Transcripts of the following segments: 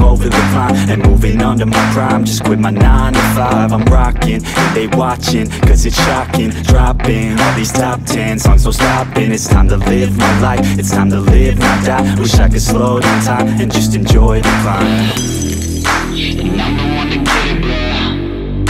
over the climb and moving under my prime. Just quit my 9 to 5, I'm rocking, they watching, cause it's shocking. Dropping all these top 10 songs, so stopping. It's time to live my life, it's time to live, not die. Wish I could slow down time and just enjoy the climb. And I'm the one to get it, bro.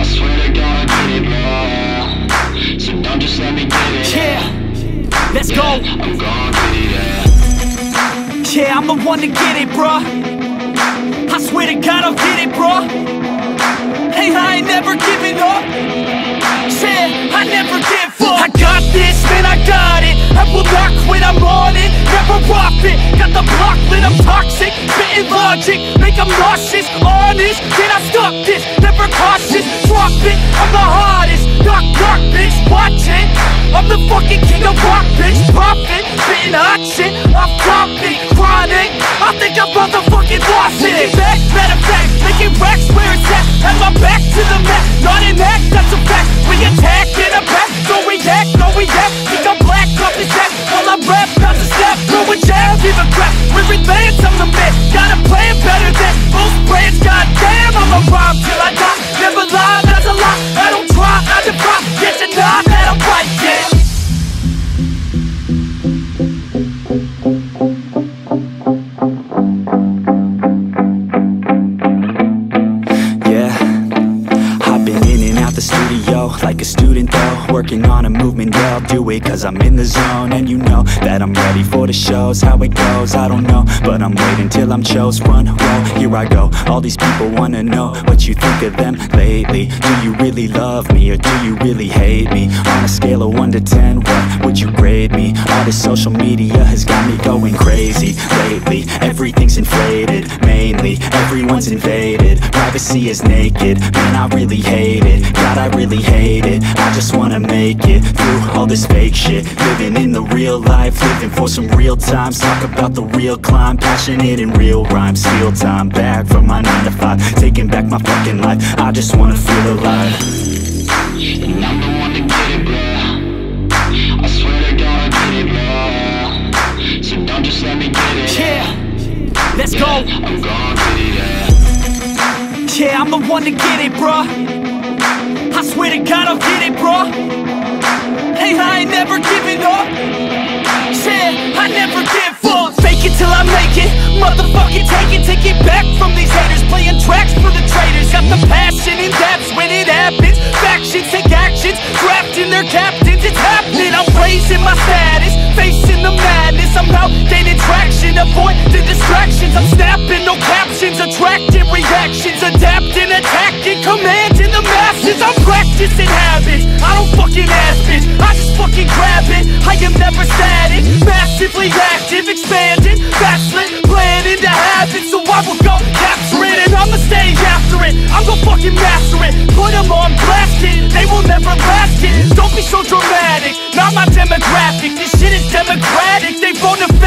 I swear to God, I get it, bro. So don't just let me get it. Yeah, let's go. I'm gonna get it, yeah. Yeah, I'm the one to get it, bro. I swear to God I'll get it, bro. Hey, I ain't never giving up. Said I never give up. I got this, man, I got it. I will not quit, I'm on it. Never rock it. Got the block lit, I'm toxic. Spitting logic, make them nauseous. Honest, can I stop this? Never cautious, drop it. I'm the hardest, knock, knock, bitch, watch it. I'm the fucking king of rock, bitch, poppin'. Spitting hot shit, I'm dropping, chronic. I think I'm motherfucking lost it. Taking back, matter of fact, making racks where it's at. Have my back to the mat, not an act, that's a fact. We attack in a pack, don't react, no react. Think I'm black, up his ass, while I rap, pounds a snap. No one jab, give a crap, we're advanced, I'm the man. Gotta play it better than most brands, goddamn. I'm a rhyme till I die, never lie, that's a lie. I don't try, I defy, yes and I, that I'm right, yeah. Like a student though, working on a movement, yeah, I'll do it cause I'm in the zone. And you know that I'm ready for the shows, how it goes, I don't know, but I'm waiting till I'm chose. Run, roll, here I go, all these people wanna know what you think of them lately. Do you really love me, or do you really hate me? On a scale of 1 to 10, what would you grade me? All this social media has got me going crazy lately. Everything's inflated, mainly, everyone's invaded. Privacy is naked, man, I really hate it, God, I really hate it. I just wanna make it through all this fake shit. Living in the real life, living for some real times. Talk about the real climb, passionate in real rhymes. Steal time back from my 9 to 5, taking back my fucking life. I just wanna feel alive. And I'm the one to get it, bro. I swear to God I get it, bro. So don't just let me get it. Yeah, let's go. I'm gonna get it, yeah. Yeah, I'm the one to get it, bro. I swear to God I'll get it, bro. Hey, I ain't never giving up. Said I never give up. Fake it till I make it, motherfucking take it back from these haters. Playing tracks for the traitors. Got the passion in depths when it happens. Factions take actions, drafting their captains. It's happening, I'm raising my status, facing the madness. I'm out gaining traction, avoid the distractions. I'm snapping, no captions, attracting reactions. Adapting, attacking, commanding the masses. I'm practicing habits, I don't fucking ask bitch, I just fucking grab it. I am never static, massively active, expanding, backslid, planning to have it. So I will go capture it, and I'ma stay after it. I'm gonna fucking master it, put them on blast it. They will never last it, don't be so dramatic. Not my demographic, this shit is democratic. They vote to